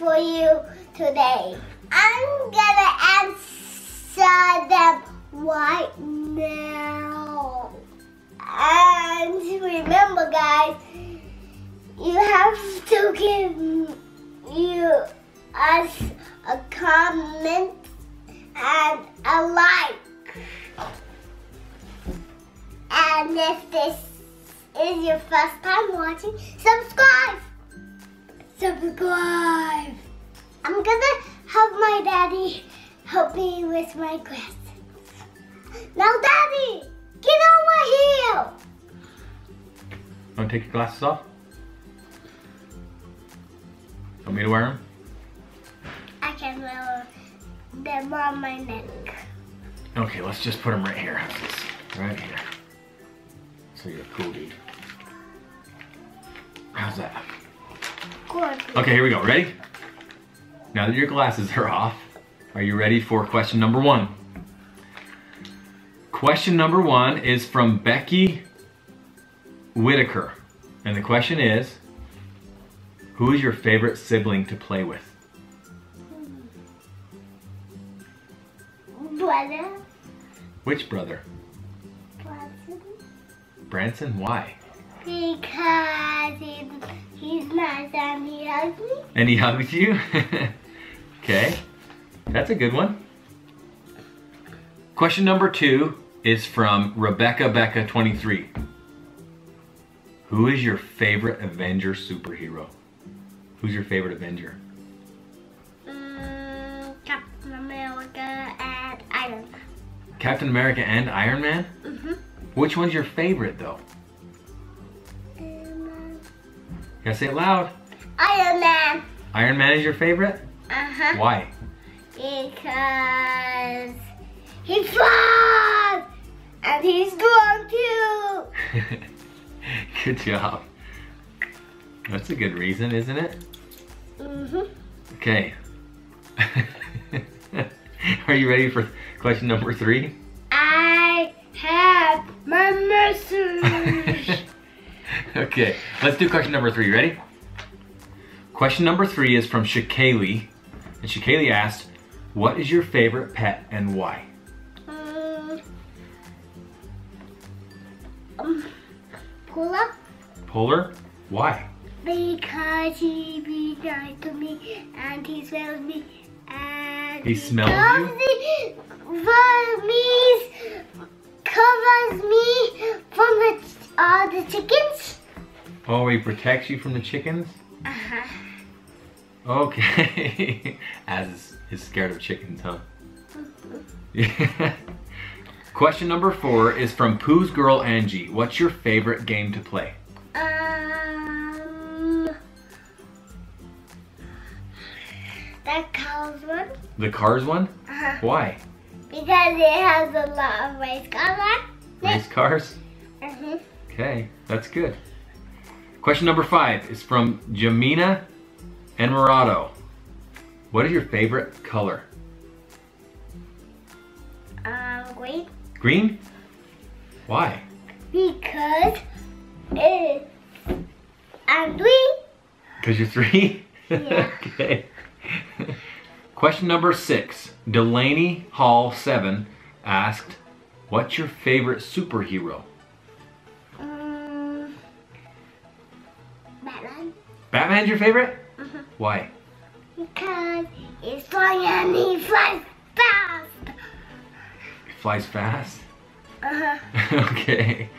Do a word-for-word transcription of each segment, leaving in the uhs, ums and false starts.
for you today. I'm gonna answer them right now. And remember guys, you have to give you us a comment and a like. And if this is your first time watching, subscribe! Subscribe! I'm gonna help my daddy help me with my quest. Now daddy, get over here! Want to take your glasses off? Want me to wear them? I can wear them on my neck. Okay, let's just put them right here. Right here. So you're cool, dude. How's that? Okay, here we go. Ready? Now that your glasses are off, are you ready for question number one? Question number one is from Becky Whitaker. And the question is, who is your favorite sibling to play with? Brother. Which brother? Branson. Branson, why? Because he's, he's nice and he hugs me. And he hugs you? Okay, that's a good one. Question number two is from Rebecca Becca twenty-three. Who is your favorite Avenger superhero? Who's your favorite Avenger? Um, Captain America and Iron Man. Captain America and Iron Man? Mm-hmm. Which one's your favorite though? You gotta say it loud. Iron Man. Iron Man is your favorite? Uh-huh. Why? Because he's strong! And he's strong too! Good job. That's a good reason, isn't it? Mm-hmm. Okay. Are you ready for question number three? I have my message. Okay, let's do question number three. Ready? Question number three is from Shakaylee. And Shakaylee asked, what is your favorite pet and why? Um, um, Polar. Polar? Why? Because he be nice to me and he smells me and he, he smells covers you? Me, covers me from the Uh, the chickens. Oh, he protects you from the chickens? Uh-huh. Okay. Az is, is scared of chickens, huh? Yeah. Question number four is from Pooh's Girl Angie. What's your favorite game to play? Um... The Cars one. The Cars one? Uh-huh. Why? Because it has a lot of race cars on. Race cars? Uh-huh. Okay, that's good. Question number five is from Jamina and Murado. What is your favorite color? Um, green. Green? Why? Because it's, I'm three. Because you're three? Yeah. Okay. Question number six. Delaney Hall seven asked, what's your favorite superhero? Batman's your favorite? Mm-hmm. Why? Because he's strong and he flies fast. He flies fast? Uh-huh. Okay.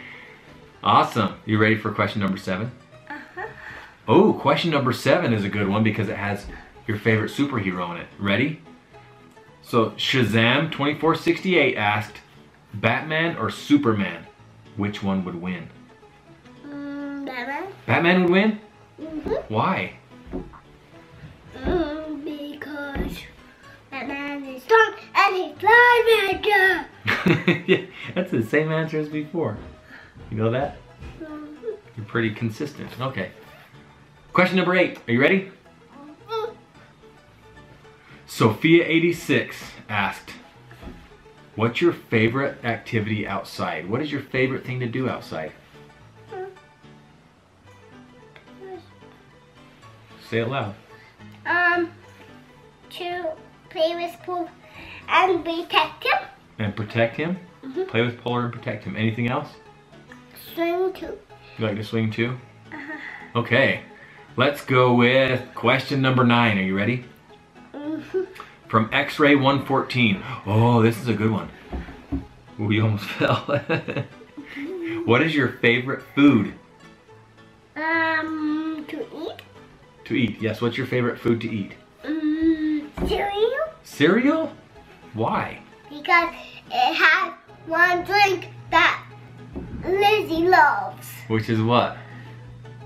Awesome. You ready for question number seven? Uh-huh. Oh, question number seven is a good one because it has your favorite superhero in it. Ready? So Shazam twenty-four sixty-eight asked, Batman or Superman? Which one would win? Mm, Batman. Batman would win? Mm-hmm. Why? Mm, because Batman is strong and he's flying. Yeah, that's the same answer as before. You know that? Mm-hmm. You're pretty consistent. Okay. Question number eight. Are you ready? Mm-hmm. Sophia eighty-six asked, what's your favorite activity outside? What is your favorite thing to do outside? Say it loud. um, to play with Pooh and protect him. And protect him? Mm-hmm. Play with Polar and protect him. Anything else? Swing too. You like to swing too? Uh-huh. Okay. Let's go with question number nine. Are you ready? Mm-hmm. From X-ray one fourteen. Oh, this is a good one. We almost fell. What is your favorite food? Um, to eat. To eat, yes. What's your favorite food to eat? Um, cereal. Cereal? Why? Because it has one drink that Lizzy loves. Which is what?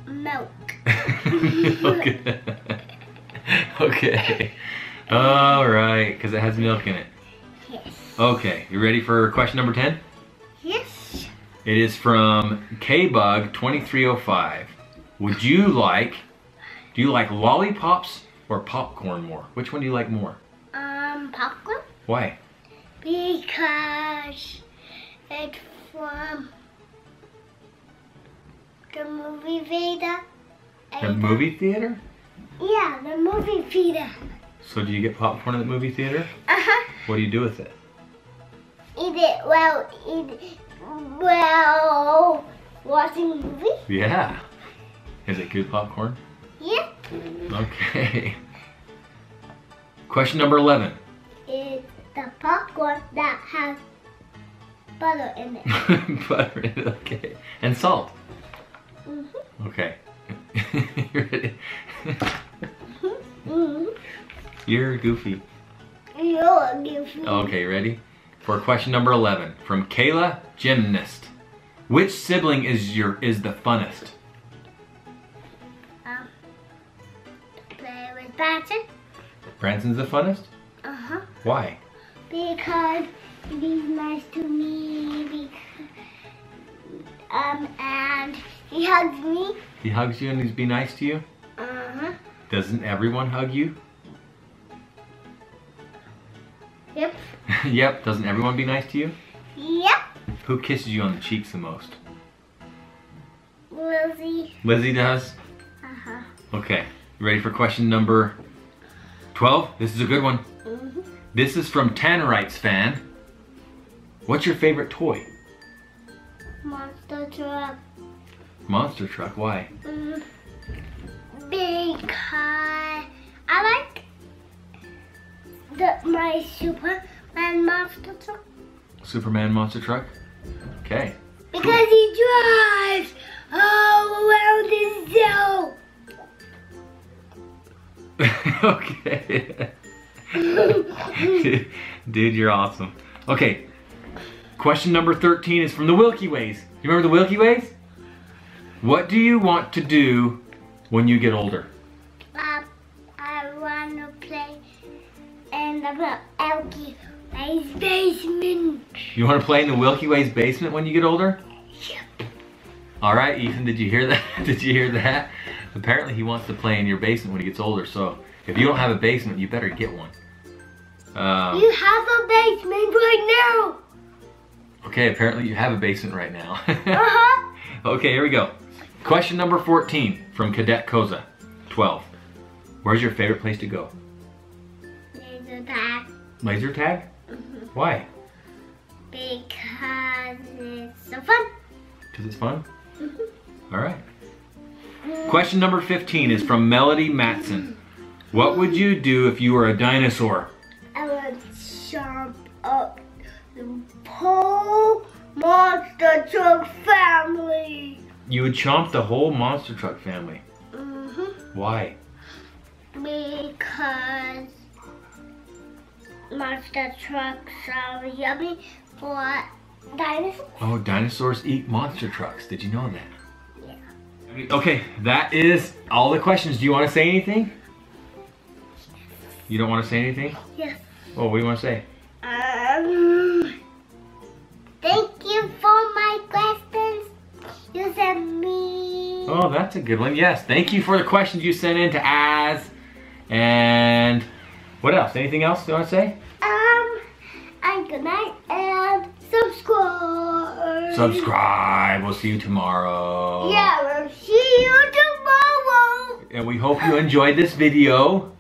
Milk. Okay. Okay. All right, because it has milk in it. Yes. Okay, you ready for question number ten? Yes. It is from Kbug two three zero five. Would you like, do you like lollipops or popcorn more? Which one do you like more? Um, popcorn. Why? Because it's from the movie theater. The movie theater? Yeah, the movie theater. So do you get popcorn at the movie theater? Uh-huh. What do you do with it? Eat it while, eat while watching a movie. Yeah. Is it good popcorn? Yeah. Okay. Question number eleven. It's the popcorn that has butter in it. Butter in it, okay. And salt. Mm-hmm. Okay. You're ready? Mm-hmm. You're goofy. You're goofy. Okay, ready? For question number eleven from Kayla Gymnast. Which sibling is your is the funnest? Um, play with Branson. Branson's the funnest? Uh-huh. Why? Because he's nice to me. Because, um, and he hugs me. He hugs you and he's be nice to you? Uh-huh. Doesn't everyone hug you? Yep. Yep. Doesn't everyone be nice to you? Yep. Who kisses you on the cheeks the most? Lizzy. Lizzy does? Uh-huh. Okay. You ready for question number twelve? This is a good one. Mm-hmm. This is from Tannerites fan. What's your favorite toy? Monster truck. Monster truck? Why? Mm, because I like The, my Superman monster truck. Superman monster truck? Okay. Because cool. He drives all around his zone. Okay. dude, dude, you're awesome. Okay. Question number thirteen is from the Wilkie Ways. You remember the Wilkie Ways? What do you want to do when you get older? Um, I want to play in the Wilkie Ways basement. You want to play in the Wilkie Ways basement when you get older? Yep. All right, Ethan, did you hear that? Did you hear that? Apparently he wants to play in your basement when he gets older, so if you don't have a basement, you better get one. Um, you have a basement right now. Okay, apparently you have a basement right now. Uh-huh. Okay, here we go. Question number fourteen from Cadet Koza, twelve. Where's your favorite place to go? Tag. Laser tag? Mm-hmm. Why? Because it's so fun. Because it's fun? Mm-hmm. All right. Mm-hmm. Question number fifteen is from Melody Mattson. What would you do if you were a dinosaur? I would jump up the whole monster truck family. You would chomp the whole monster truck family? Mm-hmm. Why? Because monster trucks are yummy for dinosaurs. Oh, dinosaurs eat monster trucks. Did you know that? Yeah. Okay, that is all the questions. Do you want to say anything? Yes. You don't want to say anything? Yes. Oh, what do you want to say? Um, thank you for my questions you sent me. Oh, that's a good one. Yes, thank you for the questions you sent in to Az. And what else? Anything else you want to say? Um, and good night and subscribe. Subscribe. We'll see you tomorrow. Yeah, we'll see you tomorrow. And we hope you enjoyed this video.